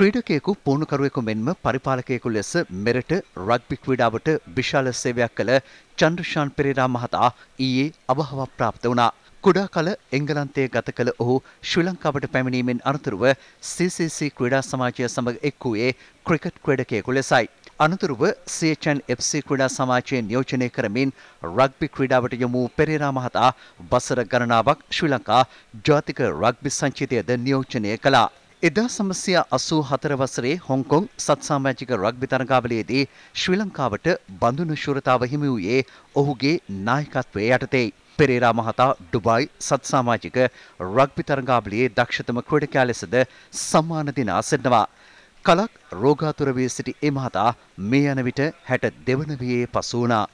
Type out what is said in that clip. ක්‍රීඩකයෙකු පුහුණුකරුවෙකු මෙන්ම පරිපාලකයෙකු ලෙස මෙරට රග්බි ක්‍රීඩාවට විශාල සේවයක් කළ චන්ද්‍රශාන් පෙරේරා මහතා ඊයේ අභාවප්‍රාප්ත වුණා. කුඩා කල එංගලන්තයේ ගත කළ ඔහු ශ්‍රී ලංකාවට පැමිණීමෙන් අනතුරුව CCC ක්‍රීඩා සමාජය සමග එක් වූයේ ක්‍රිකට් ක්‍රීඩකයෙකු ලෙසයි. අනතුරුව CHNFC ක්‍රීඩා සමාජය නියෝජනය කරමින් රග්බි ක්‍රීඩාවට යොමු වූ පෙරේරා මහතා වසර ගණනාවක් ශ්‍රී ලංකා ජාතික රග්බි සංචිතයද නියෝජනය කළා. 1984 වසරේ හොංකොං සත්සාමාජික රග්බි තරගාවලියේදී ශ්‍රී ලංකාවට බඳුන ශූරතාව හිමි වූයේ ඔහුගේ නායකත්වයේ යටතේයි. පෙරේරා මහතා ඩුබායි සත්සාමාජික රග්බි තරගාවලියේ දක්ෂතම ක්‍රීඩකයා ලෙසද සම්මාන දිනා සිටිනවා. කලක් රෝගාතුර වී සිටි ඒ මහතා මේ යන විට 62 වසරේ පසු වුණා.